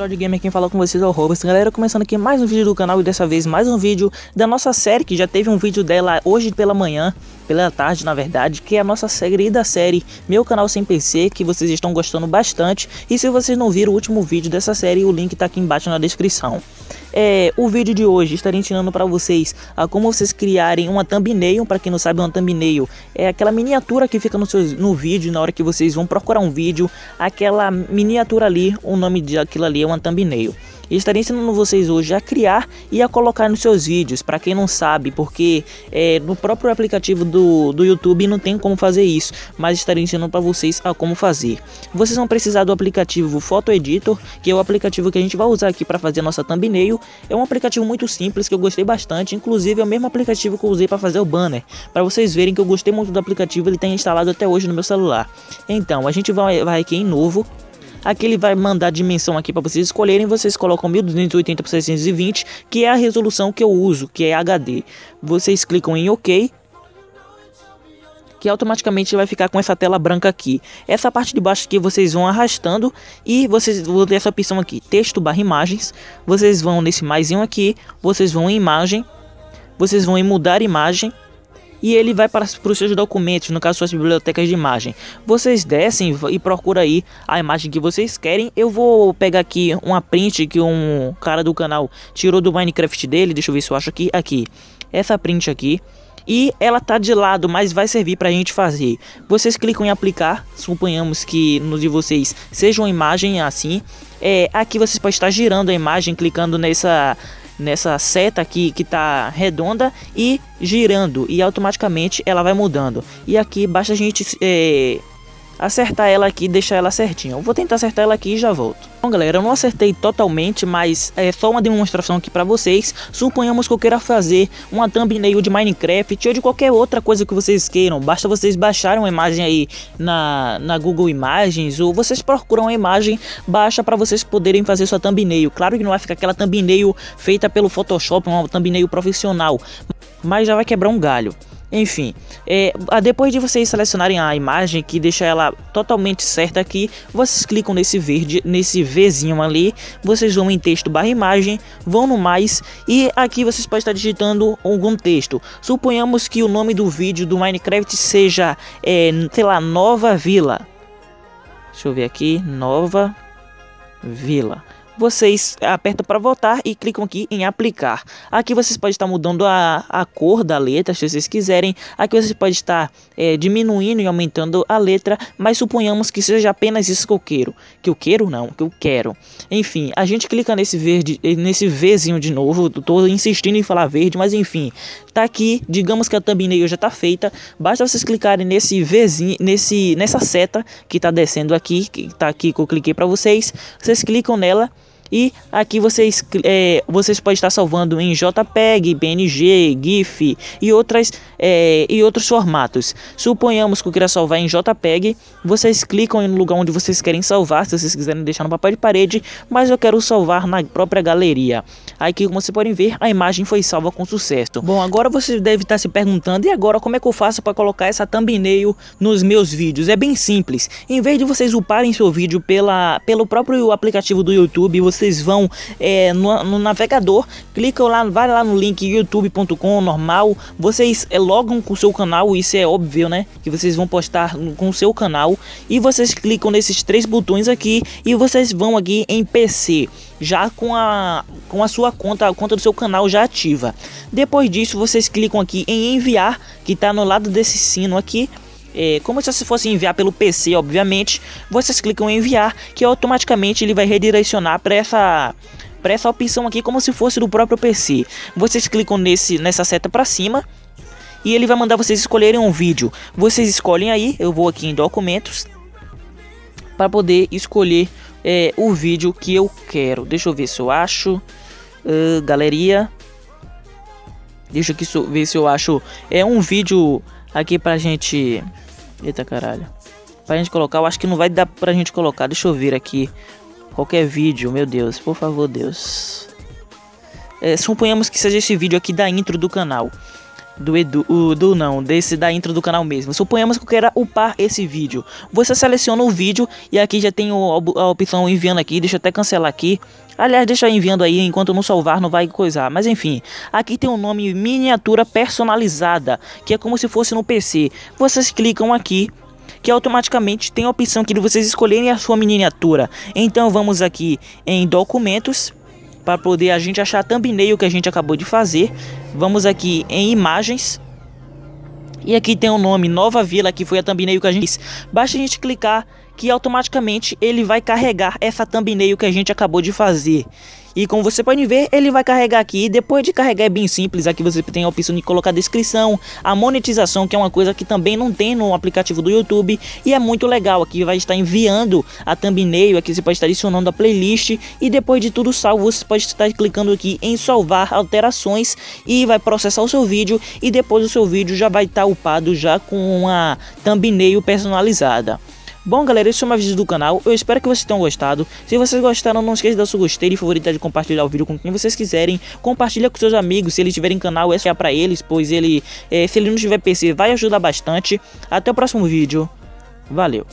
Android Gamer, quem fala com vocês é o Robson. Galera, começando aqui mais um vídeo do canal e dessa vez mais um vídeo da nossa série, que já teve um vídeo dela hoje pela manhã, pela tarde na verdade, que é a nossa série Meu Canal Sem PC, que vocês estão gostando bastante. E se vocês não viram o último vídeo dessa série, o link tá aqui embaixo na descrição. O vídeo de hoje estarei ensinando para vocês a como vocês criarem uma thumbnail. Para quem não sabe, uma thumbnail é aquela miniatura que fica no vídeo na hora que vocês vão procurar um vídeo. Aquela miniatura ali, o nome daquilo ali é uma thumbnail. E estarei ensinando vocês hoje a criar e a colocar nos seus vídeos. Para quem não sabe, porque no próprio aplicativo do YouTube não tem como fazer isso, mas estarei ensinando para vocês a como fazer. Vocês vão precisar do aplicativo Photo Editor, que é o aplicativo que a gente vai usar aqui para fazer a nossa thumbnail. É um aplicativo muito simples que eu gostei bastante, inclusive é o mesmo aplicativo que eu usei para fazer o banner. Para vocês verem que eu gostei muito do aplicativo, ele tem instalado até hoje no meu celular. Então a gente vai aqui em novo. Aqui ele vai mandar a dimensão aqui para vocês escolherem. Vocês colocam 1280×620, que é a resolução que eu uso, que é HD. Vocês clicam em OK, que automaticamente vai ficar com essa tela branca aqui. Essa parte de baixo aqui vocês vão arrastando e vocês vão ter essa opção aqui, texto/imagens. Vocês vão nesse maisinho aqui, vocês vão em imagem, vocês vão em mudar imagem. E ele vai para os seus documentos, no caso suas bibliotecas de imagem. Vocês descem e procuram aí a imagem que vocês querem. Eu vou pegar aqui uma print que um cara do canal tirou do Minecraft dele. Deixa eu ver se eu acho aqui. Aqui, essa print aqui. E ela tá de lado, mas vai servir pra gente fazer. Vocês clicam em aplicar. Suponhamos que no de vocês seja uma imagem assim. Aqui vocês podem estar girando a imagem, clicando nessa seta aqui que tá redonda e girando, e automaticamente ela vai mudando. E aqui basta a gente acertar ela aqui, deixar ela certinha. Eu vou tentar acertar ela aqui e já volto. Bom galera, eu não acertei totalmente, mas é só uma demonstração aqui pra vocês. Suponhamos que eu queira fazer uma thumbnail de Minecraft ou de qualquer outra coisa que vocês queiram. Basta vocês baixarem uma imagem aí na Google Imagens, ou vocês procuram a imagem baixa pra vocês poderem fazer sua thumbnail. Claro que não vai ficar aquela thumbnail feita pelo Photoshop, uma thumbnail profissional, mas já vai quebrar um galho. Enfim, depois de vocês selecionarem a imagem, que deixa ela totalmente certa aqui, vocês clicam nesse verde, nesse Vzinho ali, vocês vão em texto/imagem, vão no mais, e aqui vocês podem estar digitando algum texto. Suponhamos que o nome do vídeo do Minecraft seja, sei lá, Nova Vila. Deixa eu ver aqui, Nova Vila. Vocês apertam para voltar e clicam aqui em aplicar. Aqui vocês podem estar mudando a cor da letra, se vocês quiserem. Aqui vocês podem estar diminuindo e aumentando a letra, mas suponhamos que seja apenas isso que eu quero. Que eu quero. Enfim, a gente clica nesse verde, nesse Vzinho de novo. Tô insistindo em falar verde, mas enfim. Tá aqui, digamos que a thumbnail já tá feita. Basta vocês clicarem nesse Vzinho, nessa seta que tá descendo aqui, que tá aqui que eu cliquei para vocês. Vocês clicam nela. E aqui vocês podem estar salvando em JPEG, PNG, GIF e outros formatos. Suponhamos que eu queira salvar em JPEG. Vocês clicam no lugar onde vocês querem salvar, se vocês quiserem deixar no papel de parede, mas eu quero salvar na própria galeria. Aqui, como vocês podem ver, a imagem foi salva com sucesso. Bom, agora você deve estar se perguntando, e agora como é que eu faço para colocar essa thumbnail nos meus vídeos? É bem simples. Em vez de vocês uparem seu vídeo pelo próprio aplicativo do YouTube, vocês vão no navegador, clicam lá, vai lá no link youtube.com normal, vocês logam com o seu canal, isso é óbvio, né? Que vocês vão postar com o seu canal, e vocês clicam nesses três botões aqui e vocês vão aqui em PC, já com a sua conta, a conta do seu canal já ativa. Depois disso, vocês clicam aqui em enviar, que está no lado desse sino aqui. Como se fosse enviar pelo PC, obviamente, vocês clicam em enviar, que automaticamente ele vai redirecionar para essa opção aqui, como se fosse do próprio PC. Vocês clicam nessa seta para cima e ele vai mandar vocês escolherem um vídeo. Vocês escolhem aí, eu vou aqui em documentos para poder escolher o vídeo que eu quero. Deixa eu ver se eu acho, galeria, deixa eu ver se eu acho um vídeo aqui pra gente... Eita caralho. Pra gente colocar, eu acho que não vai dar pra gente colocar. Deixa eu ver aqui. Qualquer vídeo, meu Deus. Por favor, Deus. Suponhamos que seja esse vídeo aqui da intro do canal. do Edu, desse da intro do canal mesmo. Suponhamos que eu queira upar esse vídeo. Você seleciona o vídeo e aqui já tem a opção enviando aqui, deixa eu até cancelar aqui. Aliás, deixa eu enviando aí, enquanto não salvar não vai coisar, mas enfim. Aqui tem um nome miniatura personalizada, que é como se fosse no PC. Vocês clicam aqui, que automaticamente tem a opção aqui de vocês escolherem a sua miniatura. Então vamos aqui em documentos, para poder a gente achar a thumbnail que a gente acabou de fazer. Vamos aqui em imagens. E aqui tem o nome Nova Vila, que foi a thumbnail que a gente fez. Basta a gente clicar que automaticamente ele vai carregar essa thumbnail que a gente acabou de fazer. E como você pode ver, ele vai carregar aqui. E depois de carregar é bem simples. Aqui você tem a opção de colocar a descrição, a monetização, que é uma coisa que também não tem no aplicativo do YouTube. E é muito legal. Aqui vai estar enviando a thumbnail. Aqui você pode estar adicionando a playlist. E depois de tudo salvo, você pode estar clicando aqui em salvar alterações. E vai processar o seu vídeo. E depois o seu vídeo já vai estar upado já com uma thumbnail personalizada. Bom galera, esse foi mais vídeo do canal, eu espero que vocês tenham gostado. Se vocês gostaram, não esqueça de dar seu gostei, de favoritar, de compartilhar o vídeo com quem vocês quiserem. Compartilha com seus amigos, se eles tiverem canal, essa é pra eles, pois se ele não tiver PC, vai ajudar bastante. Até o próximo vídeo, valeu!